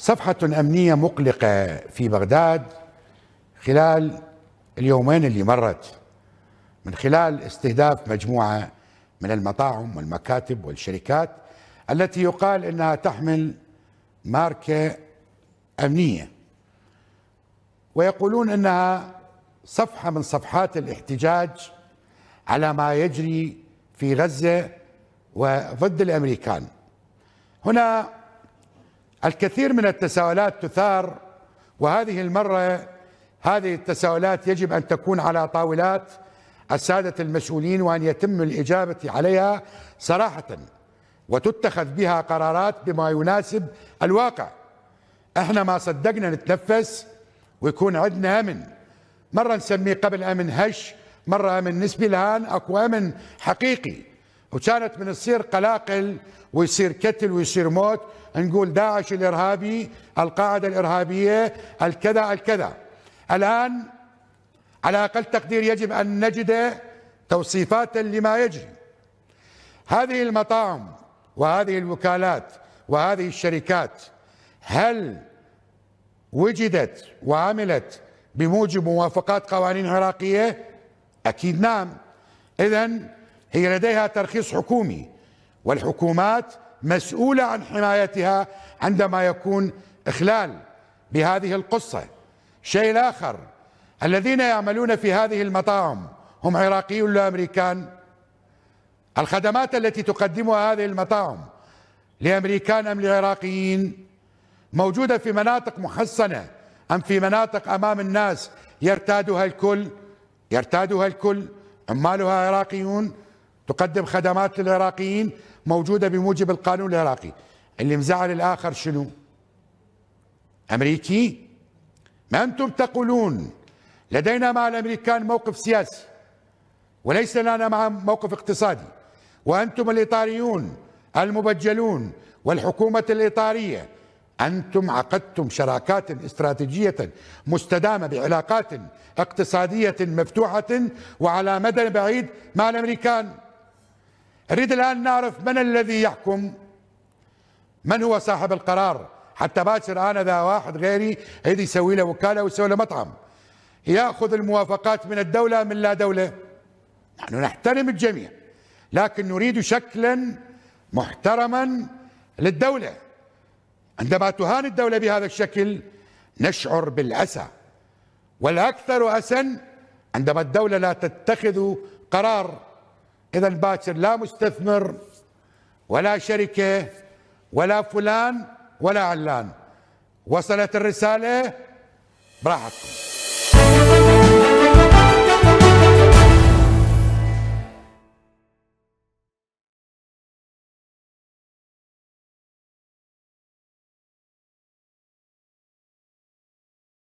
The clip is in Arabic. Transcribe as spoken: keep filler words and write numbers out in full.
صفحة أمنية مقلقة في بغداد خلال اليومين اللي مرت، من خلال استهداف مجموعة من المطاعم والمكاتب والشركات التي يقال أنها تحمل ماركة أمنية، ويقولون أنها صفحة من صفحات الاحتجاج على ما يجري في غزة وضد الأمريكان. هنا الكثير من التساؤلات تثار، وهذه المرة هذه التساؤلات يجب أن تكون على طاولات السادة المسؤولين وأن يتم الإجابة عليها صراحة وتتخذ بها قرارات بما يناسب الواقع. احنا ما صدقنا نتنفس ويكون عندنا أمن، مرة نسميه قبل أمن هش، مرة أمن نسبي، الآن أكو أمن حقيقي، وكانت من تصير قلاقل ويصير كتل ويصير موت نقول داعش الإرهابي، القاعدة الإرهابية، الكذا الكذا. الآن على أقل تقدير يجب أن نجد توصيفات لما يجري. هذه المطاعم وهذه الوكالات وهذه الشركات هل وجدت وعملت بموجب موافقات قوانين عراقية؟ أكيد نعم. إذن هي لديها ترخيص حكومي، والحكومات مسؤولة عن حمايتها عندما يكون إخلال بهذه القصة. شيء آخر، الذين يعملون في هذه المطاعم هم عراقيون لا أمريكان؟ الخدمات التي تقدمها هذه المطاعم لأمريكان أم لعراقيين؟ موجودة في مناطق محصنة أم في مناطق أمام الناس يرتادها الكل؟ يرتادها الكل. عمالها عراقيون، تقدم خدمات للعراقيين، موجودة بموجب القانون العراقي. اللي مزعل الآخر شنو؟ أمريكي؟ ما أنتم تقولون لدينا مع الأمريكان موقف سياسي وليس لنا معهم موقف اقتصادي، وأنتم الإيطاليون المبجلون والحكومة الإيطالية أنتم عقدتم شراكات استراتيجية مستدامة بعلاقات اقتصادية مفتوحة وعلى مدى بعيد مع الأمريكان. نريد الآن نعرف من الذي يحكم، من هو صاحب القرار، حتى باكر أنا ذا واحد غيري يريد يسوي له وكالة ويسوي له مطعم يأخذ الموافقات من الدولة من لا دولة. نحن نحترم الجميع لكن نريد شكلا محترما للدولة. عندما تهان الدولة بهذا الشكل نشعر بالأسى، والأكثر أسى عندما الدولة لا تتخذ قرار. إذا باكر لا مستثمر ولا شركة ولا فلان ولا علان. وصلت الرسالة؟ براحتكم.